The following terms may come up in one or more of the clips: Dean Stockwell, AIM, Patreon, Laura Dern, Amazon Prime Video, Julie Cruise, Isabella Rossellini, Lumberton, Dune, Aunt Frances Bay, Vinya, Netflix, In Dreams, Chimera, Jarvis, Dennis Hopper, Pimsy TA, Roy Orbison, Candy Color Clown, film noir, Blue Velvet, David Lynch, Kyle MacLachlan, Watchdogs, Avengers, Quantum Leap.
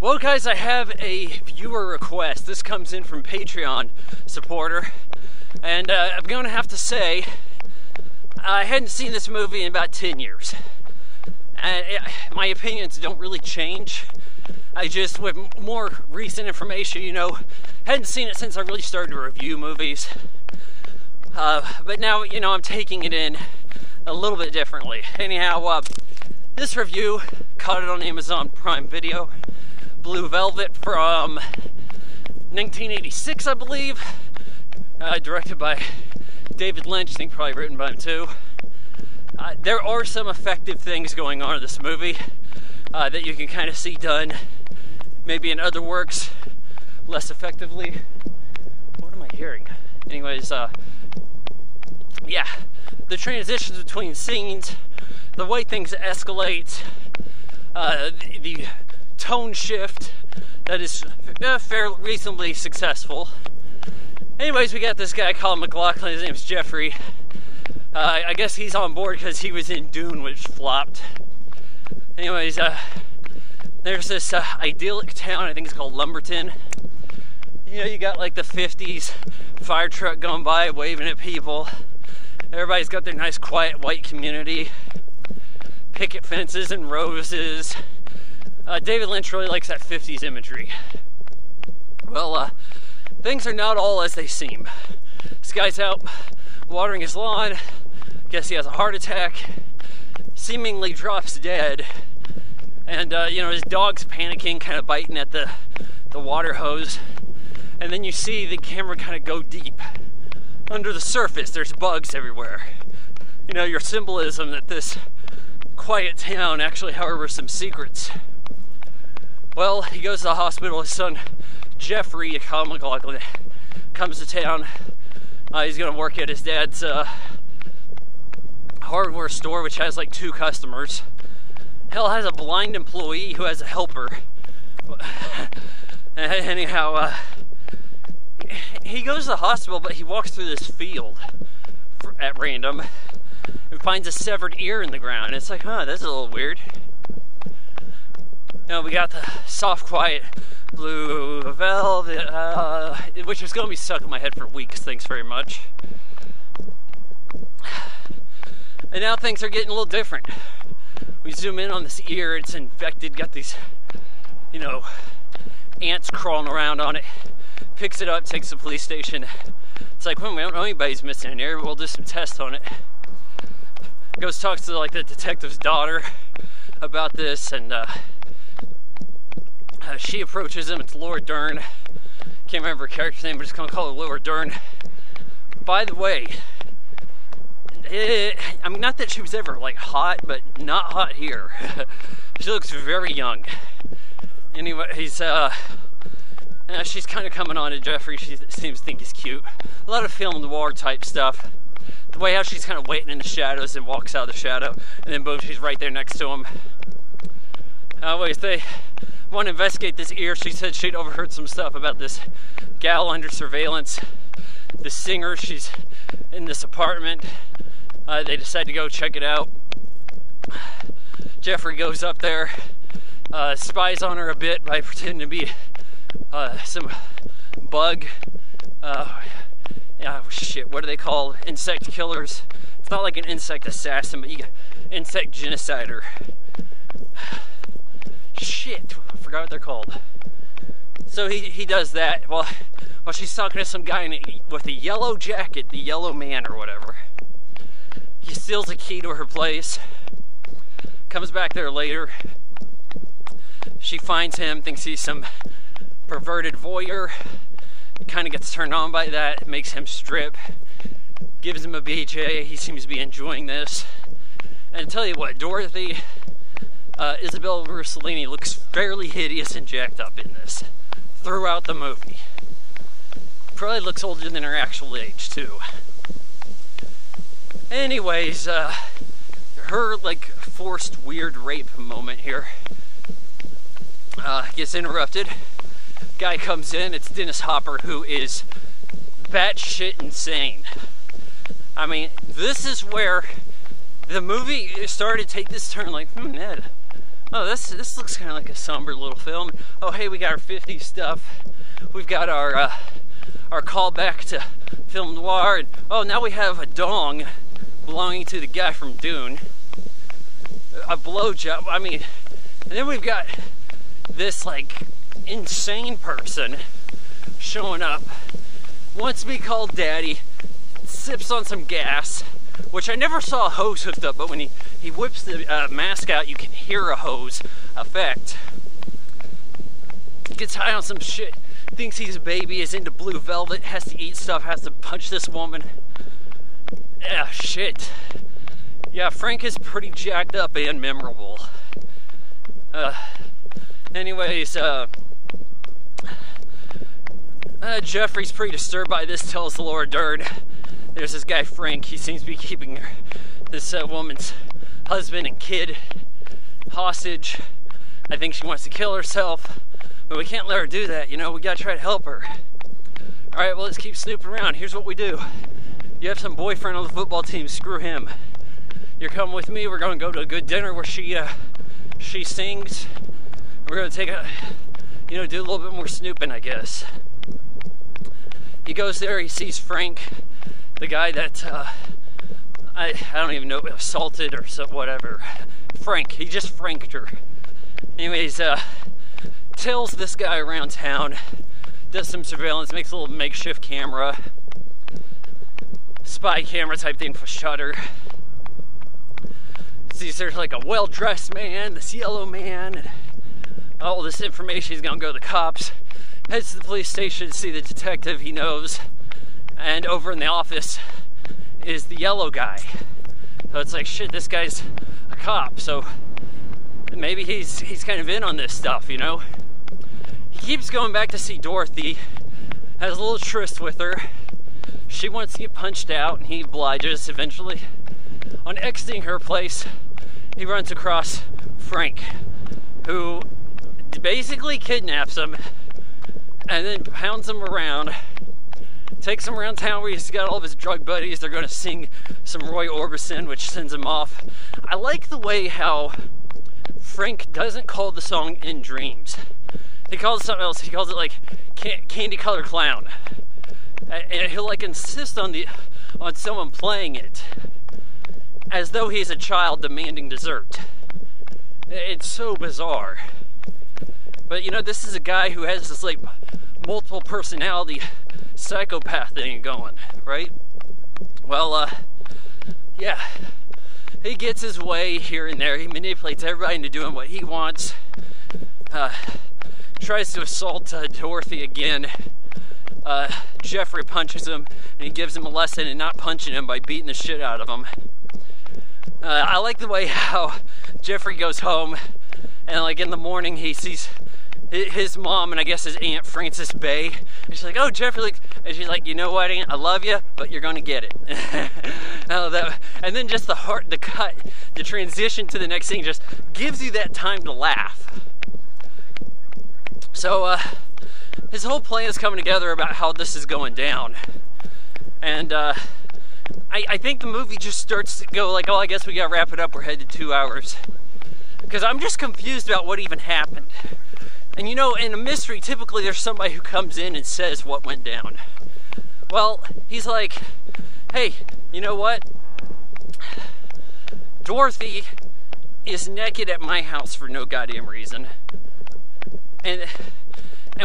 Well guys, I have a viewer request. This comes in from Patreon supporter, and I'm gonna have to say I hadn't seen this movie in about 10 years. And my opinions don't really change. I just, with more recent information, you know, hadn't seen it since I really started to review movies. But now, you know, I'm taking it in a little bit differently. Anyhow, this review, caught it on Amazon Prime Video. Blue Velvet from 1986, I believe. Directed by David Lynch, I think probably written by him too. There are some effective things going on in this movie that you can kind of see done maybe in other works less effectively. What am I hearing? Anyways, yeah, the transitions between scenes, the way things escalate, the tone shift that is fairly reasonably successful. Anyways, we got this guy, Kyle MacLachlan. His name's Jeffrey. I guess he's on board because he was in Dune, which flopped. Anyways, there's this idyllic town, I think it's called Lumberton. You know, you got like the 50s fire truck going by, waving at people. Everybody's got their nice, quiet, white community. Picket fences and roses. David Lynch really likes that 50s imagery. Well, things are not all as they seem. This guy's out watering his lawn. Guess he has a heart attack. Seemingly drops dead. And, you know, his dog's panicking, kind of biting at the water hose. And then you see the camera kind of go deep. Under the surface, there's bugs everywhere. You know, your symbolism that this quiet town actually harbors some secrets. Well, he goes to the hospital. His son, Jeffrey, Kyle MacLachlan, comes to town. He's going to work at his dad's hardware store, which has like 2 customers. Hell, has a blind employee who has a helper. Anyhow, he goes to the hospital, but he walks through this field at random and finds a severed ear in the ground. It's like, huh, that's a little weird. Now we got the soft, quiet Blue Velvet, which is going to be stuck in my head for weeks, thanks very much. And now things are getting a little different. We zoom in on this ear, it's infected, got these, you know, ants crawling around on it. Picks it up, takes it to the police station. It's like, well, we don't know anybody's missing an ear, but we'll do some tests on it. Goes, talks to like the detective's daughter about this, and she approaches him. It's Laura Dern. Can't remember her character's name, but just gonna call her Laura Dern. By the way, I mean, not that she was ever like hot, but not hot here. She looks very young. Anyway, he's she's kind of coming on to Jeffrey. She seems to think he's cute. A lot of film noir type stuff. The way how she's kind of waiting in the shadows and walks out of the shadow, and then boom, she's right there next to him. They want to investigate this ear. She said she'd overheard some stuff about this gal under surveillance, the singer. She's in this apartment. They decide to go check it out. Jeffrey goes up there, spies on her a bit by pretending to be some bug. What do they call insect killers? It's not like an insect assassin, but you got insect genocider. Shit, I forgot what they're called. So he does that while she's talking to some guy with a yellow jacket, the Yellow Man or whatever. He steals a key to her place, comes back there later. She finds him, thinks he's some perverted voyeur, kind of gets turned on by that, makes him strip, gives him a BJ. He seems to be enjoying this. And I tell you what, Dorothy, Isabella Rossellini, looks fairly hideous and jacked up in this throughout the movie. Probably looks older than her actual age too. Anyways, her like forced weird rape moment here gets interrupted. Guy comes in, it's Dennis Hopper, who is batshit insane. I mean, this is where the movie started to take this turn, like, Ned, Oh, this looks kind of like a somber little film. Oh, hey, we got our 50s stuff. We've got our callback to film noir. And, oh, now we have a dong belonging to the guy from Dune. A blowjob. I mean, and then we've got this, like, insane person showing up, wants to be called daddy, sips on some gas, which I never saw a hose hooked up, but when he whips the mask out, you can hear a hose effect. Gets high on some shit, thinks he's a baby, is into Blue Velvet, has to eat stuff, has to punch this woman. Ah, shit. Yeah, Frank is pretty jacked up and memorable. Anyways, Jeffrey's pretty disturbed by this, tells Laura Dern. There's this guy Frank, he seems to be keeping her, this woman's husband and kid hostage. I think she wants to kill herself, but we can't let her do that, you know, we gotta try to help her. Alright, well, let's keep snooping around. Here's what we do. You have some boyfriend on the football team, screw him. You're coming with me, we're gonna go to a good dinner where she sings. We're gonna take a, you know, do a little bit more snooping, I guess. He goes there, he sees Frank, the guy that, I don't even know, assaulted or so, whatever. Frank, he just franked her. Anyways, tails this guy around town, does some surveillance, makes a little makeshift camera, spy camera type thing for Shutter. Sees there's like a well-dressed man, this yellow man, all this information, he's gonna go to the cops, heads to the police station to see the detective he knows, and over in the office is the yellow guy. So it's like, shit, this guy's a cop, so maybe he's kind of in on this stuff, you know? He keeps going back to see Dorothy, has a little tryst with her, she wants to get punched out, and he obliges eventually. On exiting her place, he runs across Frank, who basically kidnaps him and then pounds him around, takes him around town where he's got all of his drug buddies. They're gonna sing some Roy Orbison, which sends him off. I like the way how Frank doesn't call the song In Dreams. He calls it something else. He calls it like Candy Color Clown. And he'll like insist on someone playing it as though he's a child demanding dessert. It's so bizarre. But you know, this is a guy who has this like multiple personality psychopath thing going, right? Well, yeah, he gets his way here and there. He manipulates everybody into doing what he wants. Tries to assault Dorothy again. Jeffrey punches him and he gives him a lesson in not punching him by beating the shit out of him. I like the way how Jeffrey goes home and like in the morning he sees his mom and I guess his Aunt Frances Bay, and she's like, oh Jeffrey, like, and she's like, you know what Aunt, I love you, but you're gonna get it. And then just the transition to the next scene just gives you that time to laugh. So his whole plan is coming together about how this is going down, and I think the movie just starts to go like, oh I guess we gotta wrap it up, we're headed to 2 hours, because I'm just confused about what even happened. And you know, in a mystery, typically there's somebody who comes in and says what went down. Well, he's like, hey, you know what? Dorothy is naked at my house for no goddamn reason. And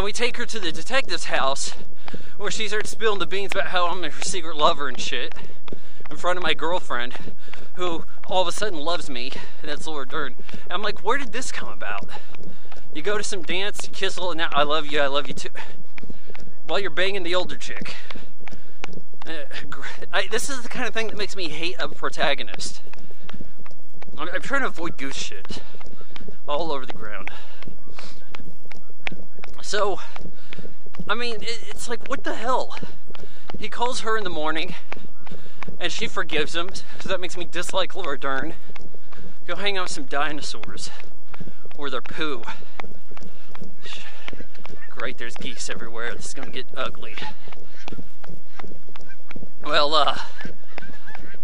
we take her to the detective's house, where she starts spilling the beans about how I'm her secret lover and shit, in front of my girlfriend, who all of a sudden loves me, and that's Laura Dern. And I'm like, where did this come about? You go to some dance, you kiss a little, now I love you too. While you're banging the older chick. This is the kind of thing that makes me hate a protagonist. I'm trying to avoid goose shit. All over the ground. So, I mean, it's like, what the hell? He calls her in the morning, and she forgives him, so that makes me dislike Laura Dern. Go hang out with some dinosaurs. Or their poo. Great, there's geese everywhere. This is gonna get ugly. Well,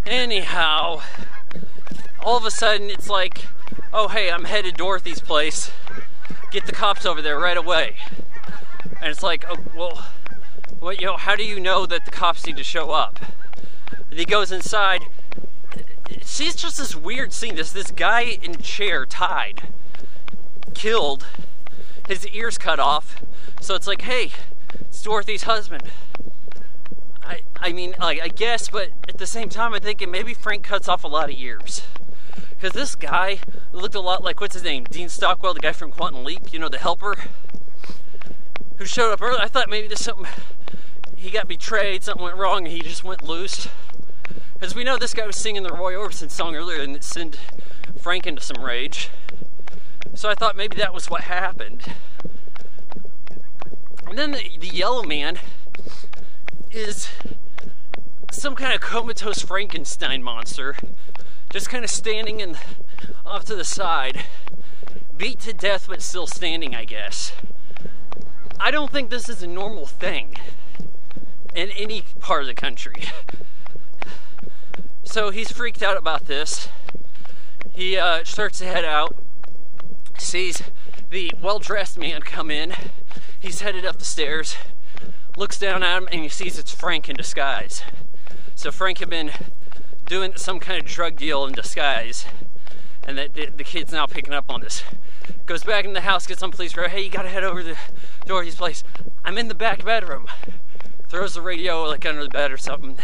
anyhow, all of a sudden it's like, oh hey, I'm headed Dorothy's place, get the cops over there right away. And it's like, oh, well, you know, how do you know that the cops need to show up? And he goes inside. See, it's just this weird scene. This guy in a chair, tied, killed, his ears cut off. So it's like, hey, it's Dorothy's husband. I mean, like, I guess, but at the same time, I'm thinking maybe Frank cuts off a lot of ears. Because this guy looked a lot like, what's his name? Dean Stockwell, the guy from Quantum Leap, you know, the helper, who showed up early. I thought maybe there's something, he got betrayed, something went wrong, and he just went loose. As we know, this guy was singing the Roy Orbison song earlier, and it sent Frank into some rage. So I thought maybe that was what happened. And then the yellow man is some kind of comatose Frankenstein monster, just kind of standing in off to the side, beat to death but still standing, I guess. I don't think this is a normal thing in any part of the country. So he's freaked out about this. He starts to head out, sees the well-dressed man come in. He's headed up the stairs, looks down at him, and he sees it's Frank in disguise. So Frank had been doing some kind of drug deal in disguise, and that the kid's now picking up on this. Goes back in the house, gets on police radio. Hey, you gotta head over to Dorothy's place. I'm in the back bedroom. Throws the radio like under the bed or something,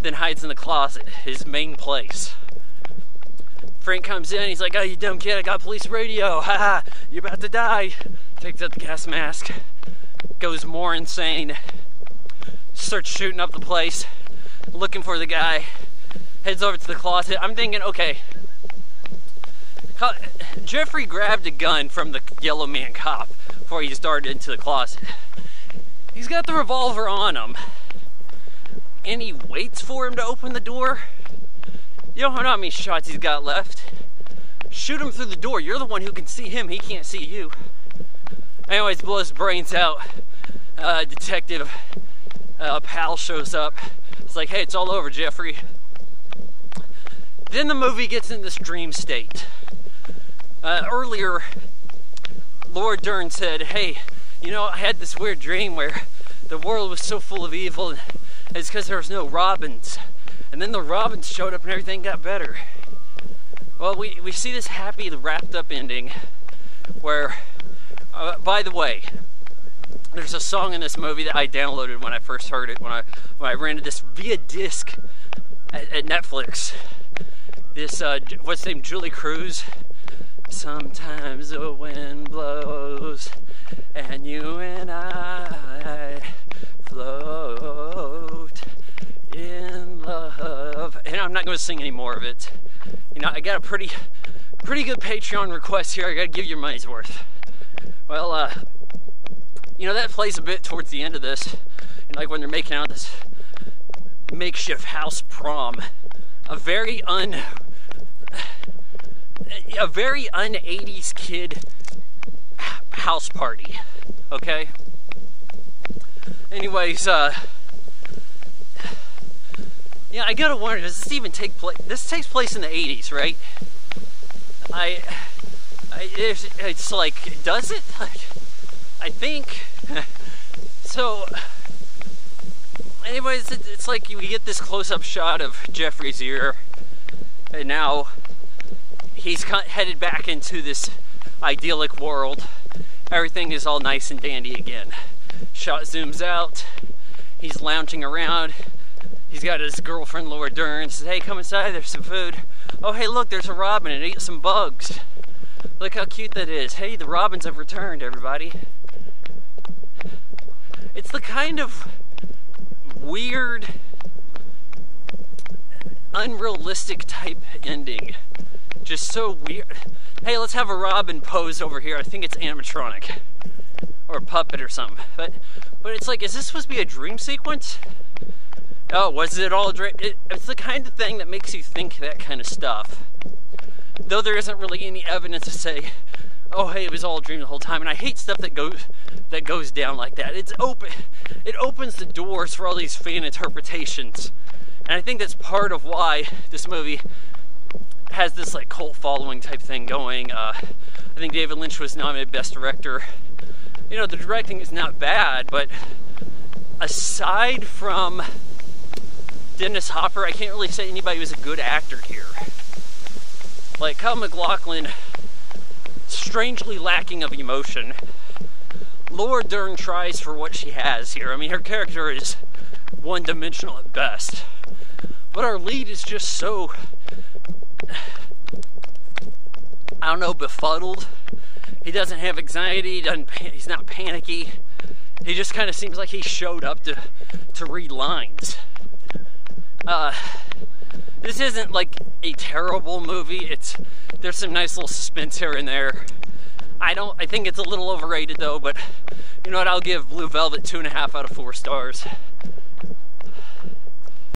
then hides in the closet, his main place. Frank comes in, he's like, oh, you dumb kid, I got police radio, haha, you're about to die. Takes out the gas mask, goes more insane, starts shooting up the place, looking for the guy, heads over to the closet. I'm thinking, okay, Jeffrey grabbed a gun from the yellow man cop before he started into the closet. He's got the revolver on him, and he waits for him to open the door. You don't know how many shots he's got left. Shoot him through the door. You're the one who can see him. He can't see you. Anyways, blows his brains out. Detective Pal shows up. It's like, hey, it's all over, Jeffrey. Then the movie gets in this dream state. Earlier, Laura Dern said, hey, you know, I had this weird dream where the world was so full of evil, and it's because there was no robins. And then the robins showed up and everything got better. Well, we see this happy, wrapped up ending where, by the way, there's a song in this movie that I downloaded when I first heard it, when I rented this via disc at Netflix. This, what's her name, Julie Cruise. Sometimes the wind blows and you and I float in love. And I'm not going to sing any more of it. You know, I got a pretty good Patreon request here. I got to give your money's worth. Well, you know, that plays a bit towards the end of this. And like when they're making out this makeshift house prom, a very un 80s kid house party, okay? Anyways, yeah, I gotta wonder, does this even take place? This takes place in the 80s, right? It's like, does it? I think. So, anyways, it's like you get this close-up shot of Jeffrey's ear, and now he's headed back into this idyllic world. Everything is all nice and dandy again. Shot zooms out. He's lounging around. He's got his girlfriend, Laura Dern, says, hey, come inside, there's some food. Oh, hey, look, there's a robin, and it ate some bugs. Look how cute that is. Hey, the robins have returned, everybody. It's the kind of weird, unrealistic type ending. Just so weird. Hey, let's have a robin pose over here. I think it's animatronic. Or a puppet or something. But it's like, is this supposed to be a dream sequence? Oh, was it all a dream? It's the kind of thing that makes you think that kind of stuff. Though there isn't really any evidence to say, oh, hey, it was all a dream the whole time. And I hate stuff that goes down like that. It's open. It opens the doors for all these fan interpretations. And I think that's part of why this movie has this like cult following type thing going. I think David Lynch was nominated Best Director. You know, the directing is not bad, but aside from Dennis Hopper, I can't really say anybody was a good actor here. Like, Kyle MacLachlan, strangely lacking of emotion. Laura Dern tries for what she has here. I mean, her character is one-dimensional at best. But our lead is just so, I don't know, befuddled. He doesn't have anxiety, he's not panicky. He just kind of seems like he showed up to read lines. This isn't like a terrible movie. There's some nice little suspense here and there. I think it's a little overrated though, but you know what, I'll give Blue Velvet 2.5 out of 4 stars.